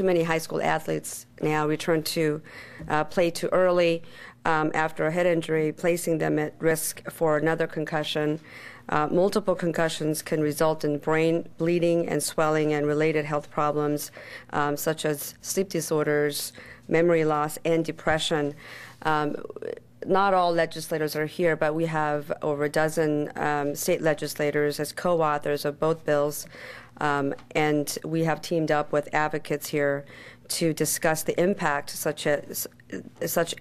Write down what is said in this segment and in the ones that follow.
too many high school athletes now return to play too early after a head injury, placing them at risk for another concussion. Multiple concussions can result in brain bleeding and swelling and related health problems such as sleep disorders, memory loss, and depression. Not all legislators are here, but we have over a dozen state legislators as co-authors of both bills, and we have teamed up with advocates here to discuss the impact such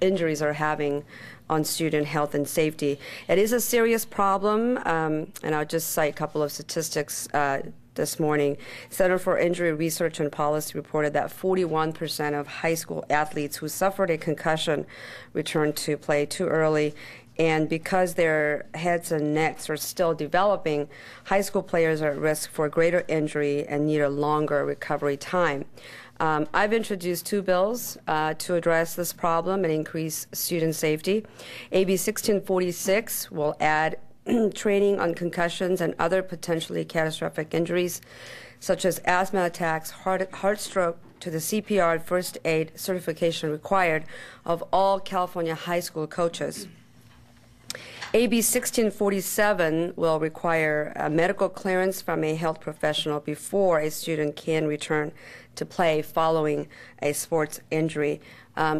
injuries are having on student health and safety. It is a serious problem, and I'll just cite a couple of statistics. This morning, Center for Injury Research and Policy reported that 41% of high school athletes who suffered a concussion returned to play too early, and because their heads and necks are still developing, high school players are at risk for greater injury and need a longer recovery time. I've introduced two bills to address this problem and increase student safety. AB 1646 will add training on concussions and other potentially catastrophic injuries such as asthma attacks, heart stroke, to the CPR and first aid certification required of all California high school coaches. AB 1647 will require a medical clearance from a health professional before a student can return to play following a sports injury.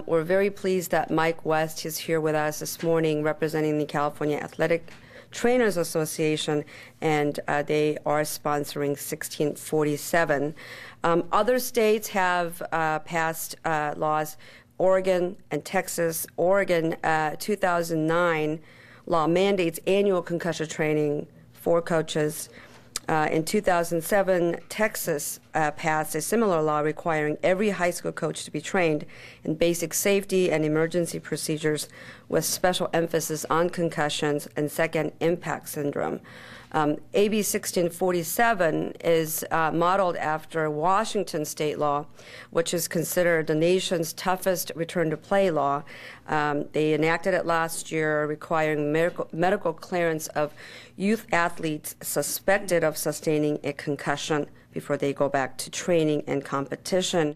We're very pleased that Mike West is here with us this morning representing the California Athletic Trainers Association, and they are sponsoring 1647. Other states have passed laws, Oregon and Texas. Oregon 2009 law mandates annual concussion training for coaches. In 2007, Texas passed a similar law requiring every high school coach to be trained in basic safety and emergency procedures with special emphasis on concussions and second impact syndrome. AB 1647 is modeled after Washington state law, which is considered the nation's toughest return-to-play law. They enacted it last year, requiring medical clearance of youth athletes suspected of sustaining a concussion before they go back to training and competition.